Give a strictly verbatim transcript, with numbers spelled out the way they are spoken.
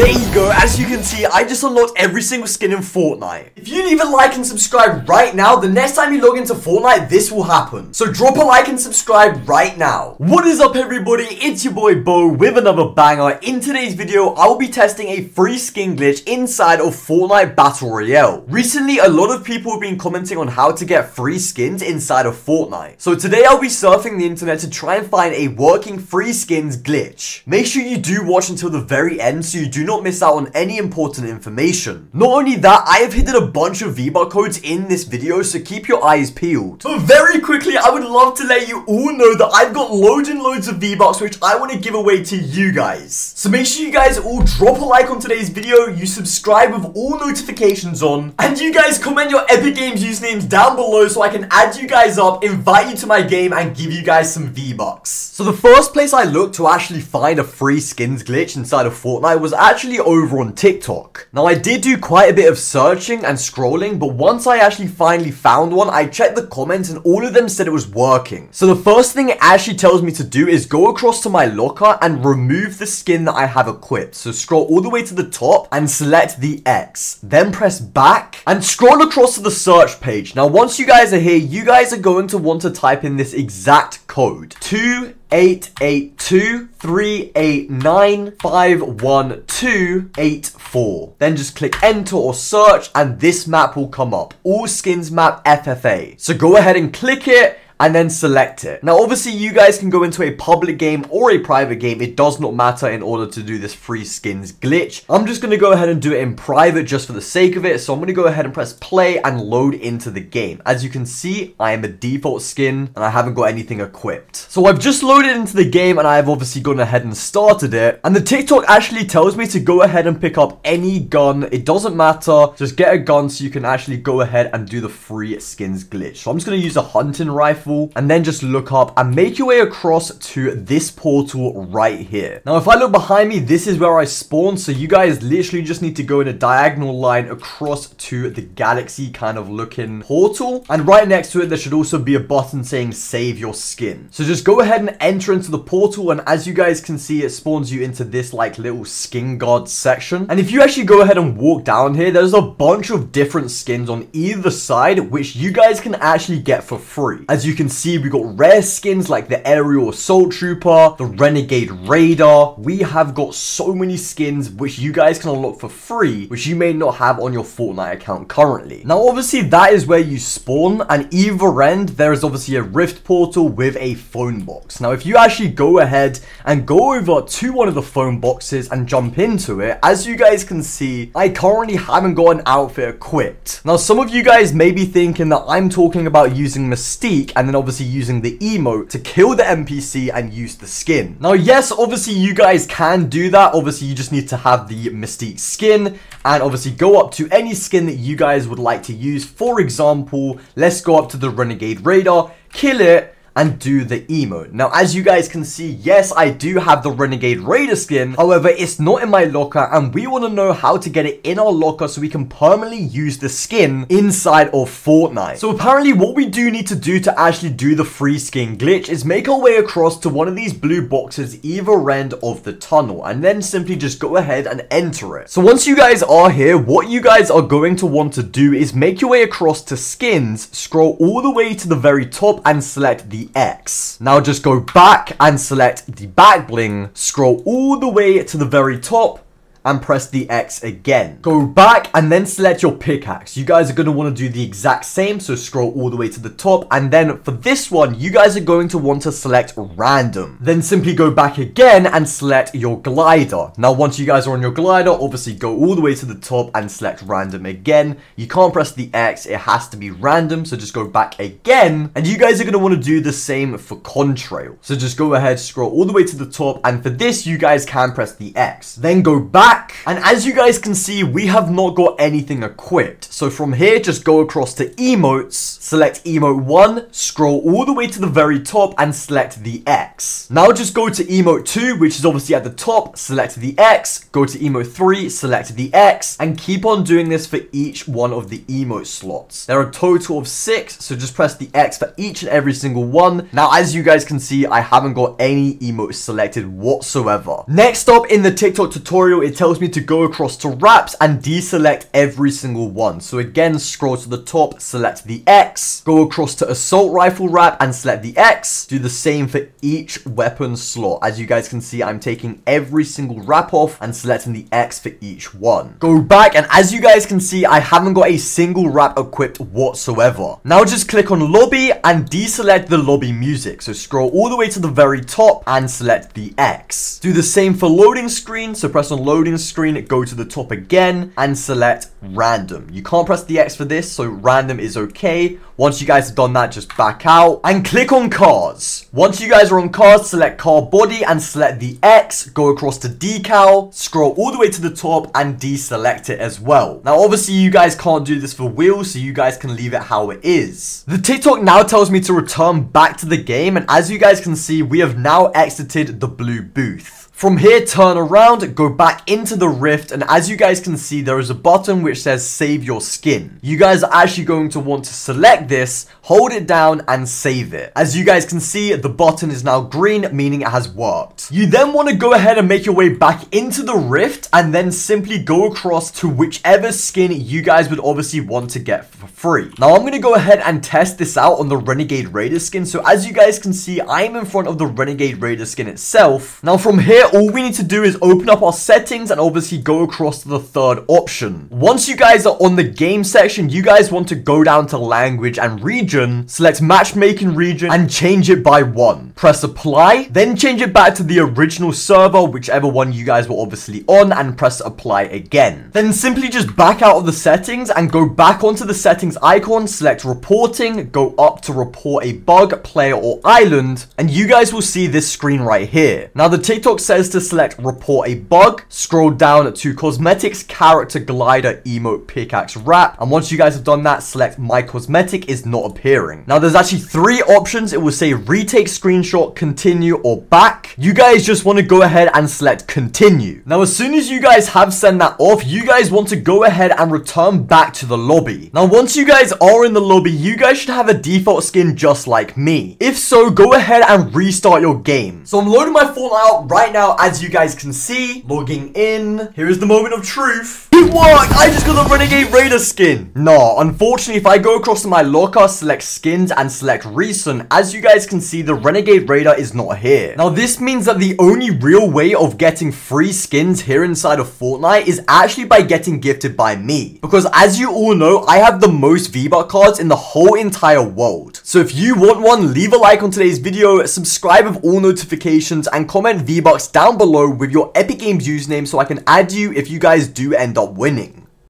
There you go, as you can see, I just unlocked every single skin in Fortnite. If you leave a like and subscribe right now, the next time you log into Fortnite, this will happen. So drop a like and subscribe right now. What is up everybody, it's your boy Bo with another banger. In today's video, I will be testing a free skin glitch inside of Fortnite Battle Royale. Recently, a lot of people have been commenting on how to get free skins inside of Fortnite. So today I'll be surfing the internet to try and find a working free skins glitch. Make sure you do watch until the very end so you do not miss out on any important information. Not only that, I have hidden a bunch of V-Buck codes in this video, so keep your eyes peeled. But very quickly, I would love to let you all know that I've got loads and loads of V-Bucks which I want to give away to you guys. So make sure you guys all drop a like on today's video, you subscribe with all notifications on, and you guys comment your Epic Games usernames down below so I can add you guys up, invite you to my game, and give you guys some V-Bucks. So the first place I looked to actually find a free skins glitch inside of Fortnite was actually over on TikTok. Now I did do quite a bit of searching and scrolling, but once I actually finally found one, I checked the comments and all of them said it was working. So the first thing it actually tells me to do is go across to my locker and remove the skin that I have equipped. So scroll all the way to the top and select the X. Then press back and scroll across to the search page. Now once you guys are here, you guys are going to want to type in this exact code. two eight eight two three eight nine five one two eight four. Then just click enter or search and this map will come up. All skins map F F A. So go ahead and click it and then select it. Now obviously you guys can go into a public game or a private game, it does not matter in order to do this free skins glitch. I'm just gonna go ahead and do it in private just for the sake of it, so I'm gonna go ahead and press play and load into the game. As you can see, I am a default skin and I haven't got anything equipped. So I've just loaded into the game and I have obviously gone ahead and started it, and the TikTok actually tells me to go ahead and pick up any gun, it doesn't matter, just get a gun so you can actually go ahead and do the free skins glitch. So I'm just gonna use a hunting rifle, and then just look up and make your way across to this portal right here. Now if I look behind me, this is where I spawn, so you guys literally just need to go in a diagonal line across to the galaxy kind of looking portal, and right next to it there should also be a button saying save your skin. So just go ahead and enter into the portal, and as you guys can see, it spawns you into this like little skin guard section, and if you actually go ahead and walk down here, there's a bunch of different skins on either side which you guys can actually get for free. As you can You can see, we got rare skins like the Aerial Assault Trooper, the Renegade Raider. We have got so many skins which you guys can unlock for free, which you may not have on your Fortnite account currently. Now obviously that is where you spawn, and either end there is obviously a rift portal with a phone box. Now if you actually go ahead and go over to one of the phone boxes and jump into it, as you guys can see, I currently haven't got an outfit equipped. Now some of you guys may be thinking that I'm talking about using Mystique and then obviously using the emote to kill the N P C and use the skin. Now yes, obviously you guys can do that, obviously you just need to have the Mystique skin and obviously go up to any skin that you guys would like to use. For example, let's go up to the Renegade Raider, kill it, and do the emote. Now as you guys can see, yes, I do have the Renegade Raider skin, however it's not in my locker, and we want to know how to get it in our locker so we can permanently use the skin inside of Fortnite. So apparently what we do need to do to actually do the free skin glitch is make our way across to one of these blue boxes either end of the tunnel, and then simply just go ahead and enter it. So once you guys are here, what you guys are going to want to do is make your way across to skins, scroll all the way to the very top and select the X. Now just go back and select the back bling, scroll all the way to the very top and press the X again. Go back and then select your pickaxe. You guys are going to want to do the exact same, so scroll all the way to the top, and then for this one you guys are going to want to select random. Then simply go back again and select your glider. Now once you guys are on your glider, obviously go all the way to the top and select random again. You can't press the X, it has to be random, so just go back again, and you guys are going to want to do the same for contrail. So just go ahead, scroll all the way to the top, and for this you guys can press the X. Then go back, and as you guys can see, we have not got anything equipped. So from here, just go across to emotes, select emote one, scroll all the way to the very top and select the X. Now just go to emote two, which is obviously at the top, select the X, go to emote three, select the X, and keep on doing this for each one of the emote slots. There are a total of six, so just press the X for each and every single one. Now as you guys can see, I haven't got any emotes selected whatsoever. Next up in the TikTok tutorial, it tells me to go across to wraps and deselect every single one. So again, scroll to the top, select the X, go across to assault rifle wrap and select the X. Do the same for each weapon slot. As you guys can see, I'm taking every single wrap off and selecting the X for each one. Go back, and as you guys can see, I haven't got a single wrap equipped whatsoever. Now just click on lobby and deselect the lobby music. So scroll all the way to the very top and select the X. Do the same for loading screen. So press on loading screen, go to the top again and select random. You can't press the X for this, so random is okay. Once you guys have done that, just back out and click on cars. Once you guys are on cars, select car body and select the X. Go across to decal, scroll all the way to the top and deselect it as well. Now obviously you guys can't do this for wheels, so you guys can leave it how it is. The TikTok now tells me to return back to the game, and as you guys can see, we have now exited the blue booth. From here, turn around, go back into the rift, and as you guys can see, there is a button which says save your skin. You guys are actually going to want to select this, hold it down and save it. As you guys can see, the button is now green, meaning it has worked. You then want to go ahead and make your way back into the rift and then simply go across to whichever skin you guys would obviously want to get for free. Now I'm going to go ahead and test this out on the Renegade Raider skin. So as you guys can see, I'm in front of the Renegade Raider skin itself. Now from here, all we need to do is open up our settings and obviously go across to the third option. Once you guys are on the game section, you guys want to go down to language and region, select matchmaking region and change it by one. Press apply, then change it back to the original server, whichever one you guys were obviously on, and press apply again. Then simply just back out of the settings and go back onto the settings icon, select reporting, go up to report a bug, player or island, and you guys will see this screen right here. Now the TikTok says to select report a bug, scroll down to cosmetics, character, glider, emote, pickaxe, wrap, and once you guys have done that, select my cosmetic is not appearing. Now there's actually three options. It will say retake screenshot, continue or back. You guys just want to go ahead and select continue. Now as soon as you guys have sent that off, you guys want to go ahead and return back to the lobby. Now once you guys are in the lobby, you guys should have a default skin just like me. If so, go ahead and restart your game. So I'm loading my Fortnite up right now. As you guys can see, logging in. Here is the moment of truth. It worked! I just got the Renegade Raider skin. No, unfortunately, if I go across to my locker, select skins and select recent, as you guys can see, the Renegade Raider is not here. Now, this means that the only real way of getting free skins here inside of Fortnite is actually by getting gifted by me. Because as you all know, I have the most V-Bucks cards in the whole entire world. So if you want one, leave a like on today's video, subscribe with all notifications, and comment V-Bucks down below with your Epic Games username so I can add you if you guys do end up winning.